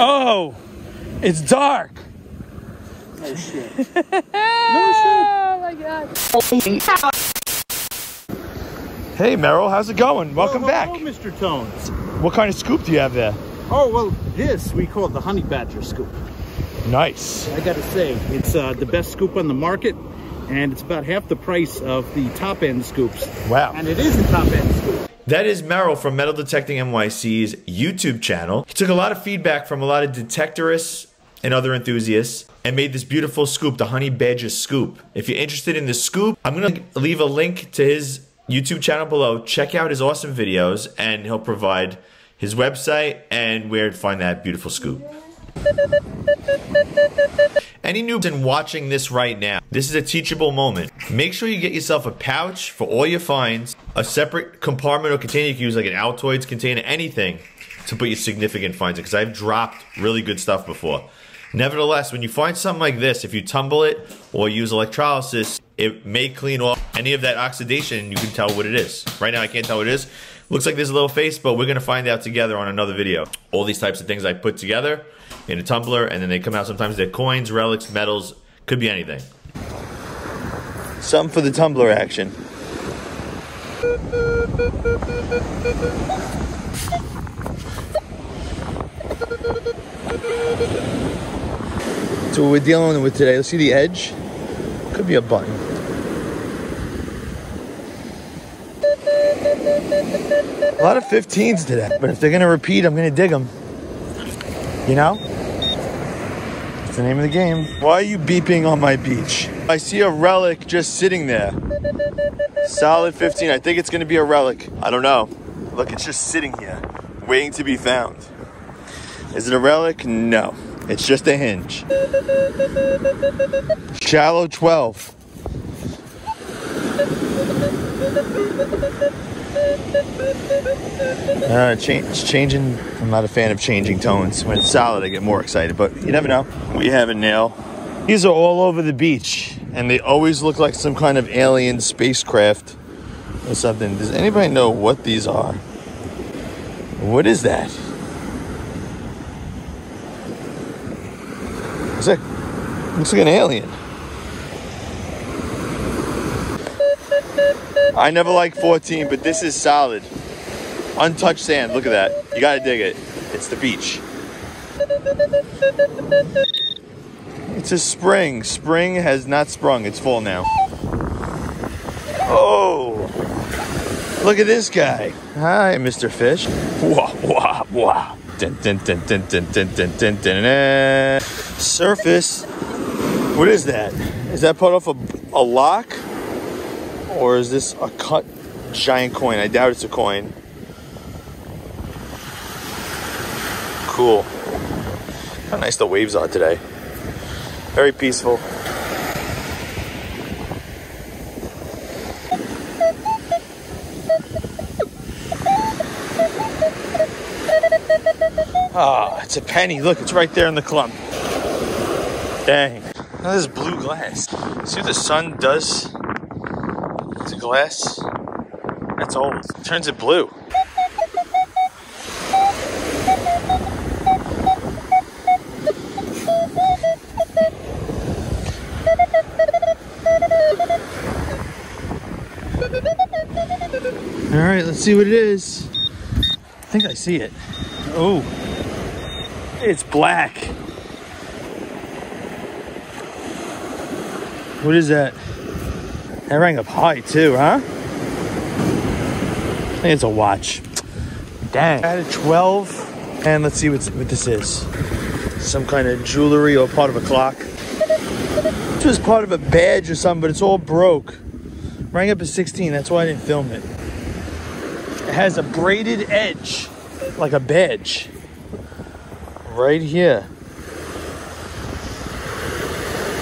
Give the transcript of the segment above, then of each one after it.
Oh, it's dark. Oh shit. No shit. Oh my God. Hey Merrill, how's it going? Welcome back. Hello, Mr. Tones. What kind of scoop do you have there? Oh, well, this we call the Honey Badger Scoop. Nice. I gotta say, it's the best scoop on the market, and it's about half the price of the top end scoops. Wow. And it is a top end scoop. That is Merrill from Metal Detecting NYC's YouTube channel. He took a lot of feedback from a lot of detectorists and other enthusiasts and made this beautiful scoop, the Honey Badger Scoop. If you're interested in the scoop, I'm gonna leave a link to his YouTube channel below. Check out his awesome videos, and he'll provide his website and where to find that beautiful scoop. Any noobs in watching this right now, this is a teachable moment. Make sure you get yourself a pouch for all your finds, a separate compartment or container you can use, like an Altoids container, anything to put your significant finds in, because I've dropped really good stuff before. Nevertheless, when you find something like this, if you tumble it or use electrolysis, it may clean off any of that oxidation and you can tell what it is. Right now I can't tell what it is. Looks like there's a little face, but we're gonna find out together on another video. All these types of things I put together in a tumbler, and then they come out. Sometimes they're coins, relics, metals, could be anything. Something for the tumbler action. So what we're dealing with today, let's see the edge. Could be a button. A lot of 15s today, but if they're gonna repeat, I'm gonna dig them. You know? It's the name of the game. Why are you beeping on my beach? I see a relic just sitting there. Solid 15. I think it's gonna be a relic. I don't know. Look, it's just sitting here, waiting to be found. Is it a relic? No. It's just a hinge. Shallow 12. It's changing. I'm not a fan of changing tones. When it's solid, I get more excited, but you never know. We have a nail. These are all over the beach, and they always look like some kind of alien spacecraft or something. Does anybody know what these are? What is that? Looks like an alien. I never like 14, but this is solid. Untouched sand, look at that. You gotta dig it. It's the beach. It's a spring. Spring has not sprung. It's full now. Oh! Look at this guy. Hi, Mr. Fish. Wah, wah, wah. Dun, dun, dun, dun, dun, dun, dun, dun, dun, dun. Surface. What is that? Is that part of a lock? Or is this a cut giant coin? I doubt it's a coin. Cool. How nice the waves are today. Very peaceful. Ah, oh, it's a penny. Look, it's right there in the clump. Dang. Now this is blue glass. See what the sun does? Glass, that's old. It turns it blue. All right, let's see what it is. I think I see it. Oh, it's black. What is that? That rang up high too, huh? I think it's a watch. Dang. I had a 12, and let's see what this is. Some kind of jewelry or part of a clock. This was part of a badge or something, but it's all broke. Rang up a 16, that's why I didn't film it. It has a braided edge, like a badge. Right here.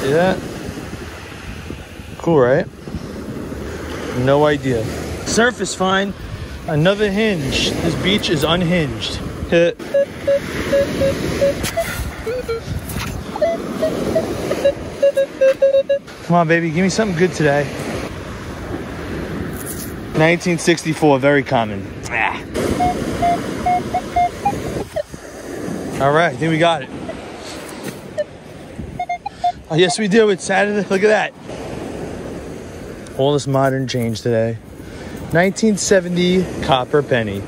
See that? Cool, right? No idea. Surface find, another hinge. This beach is unhinged. Hit. Come on, baby, give me something good today. 1964, very common. Ah. All right, I think we got it. Oh, yes, we do. It's Saturday. Look at that. All this modern change today. 1970 copper penny.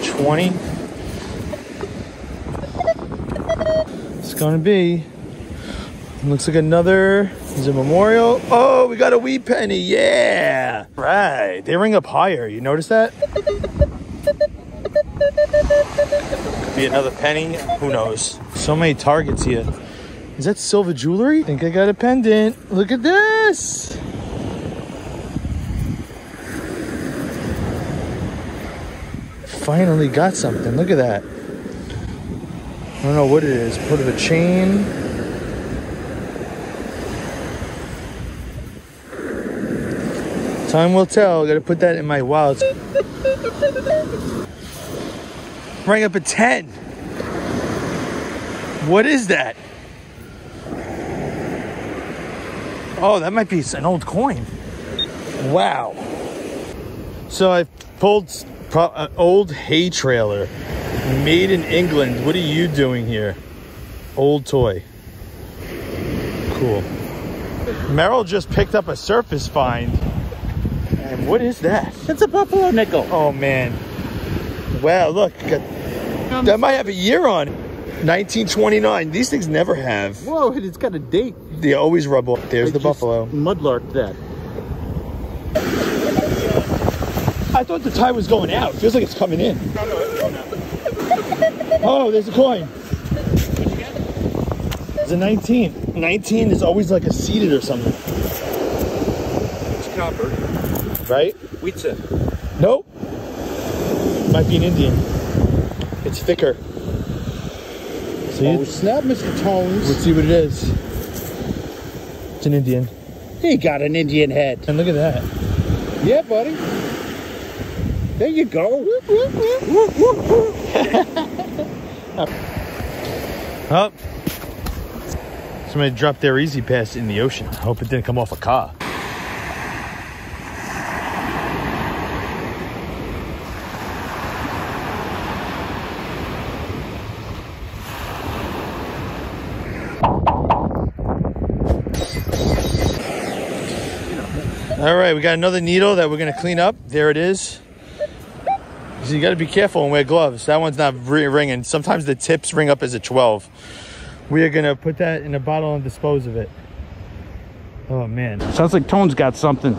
$20. It's gonna be. Looks like another. Is it memorial? Oh, we got a wee penny. Yeah. Right. They ring up higher. You notice that? Could be another penny. Who knows? So many targets here. Is that silver jewelry? I think I got a pendant. Look at this. Finally got something. Look at that. I don't know what it is. Part of a chain. Time will tell. I gotta put that in my wallet. Rang up a 10. What is that? Oh, that might be an old coin. Wow. So I pulled an old hay trailer. Made in England. What are you doing here? Old toy. Cool. Merrill just picked up a surface find. And what is that? It's a buffalo nickel. Oh, man. Wow, look. That might have a year on it. 1929. These things never have. Whoa, it's got a date. They always rub off. There's the buffalo. Mudlarked that. I thought the tide was going out. Feels like it's coming in. No, it's going out. Oh, there's a coin. What you got? It's a 19. 19 is always like a seeded or something. It's copper. Right? Wheatson. Nope. Might be an Indian. It's thicker. See it? Oh, snap, Mr. Tones. Let's see what it is. It's an Indian. He got an Indian head. And look at that. Yeah, buddy. There you go. Whoop, whoop, whoop, whoop, whoop. Up. Somebody dropped their EasyPass in the ocean. I hope it didn't come off a car. All right, we got another needle that we're gonna clean up. There it is. So you gotta be careful and wear gloves. That one's not ringing. Sometimes the tips ring up as a 12. We are gonna put that in a bottle and dispose of it. Oh man. Sounds like Tone's got something.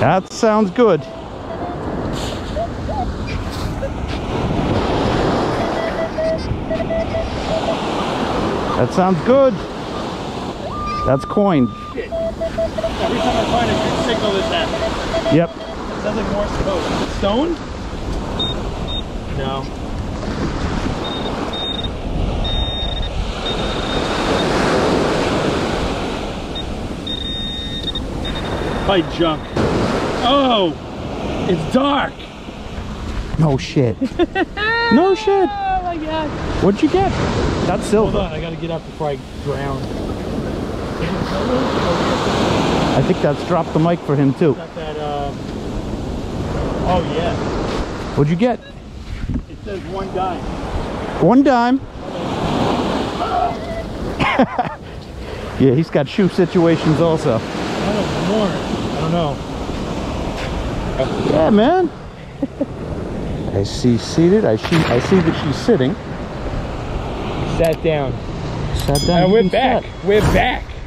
That sounds good. That sounds good. That's coin. Shit. Every time I find a good signal, this happens. Yep. It sounds like Morse code. Is it stone? No. By junk. Oh! It's dark! No shit. No shit! Oh my god. What'd you get? That's silver. Hold on, I gotta get up before I drown. I think that's dropped the mic for him too. Got that, oh yeah. What'd you get? It says 1 dime. 1 dime? Yeah, he's got shoe situations also. I don't know. Yeah, man. I see seated. I see that she's sitting. Sat down. Sat down. We're back. We're back.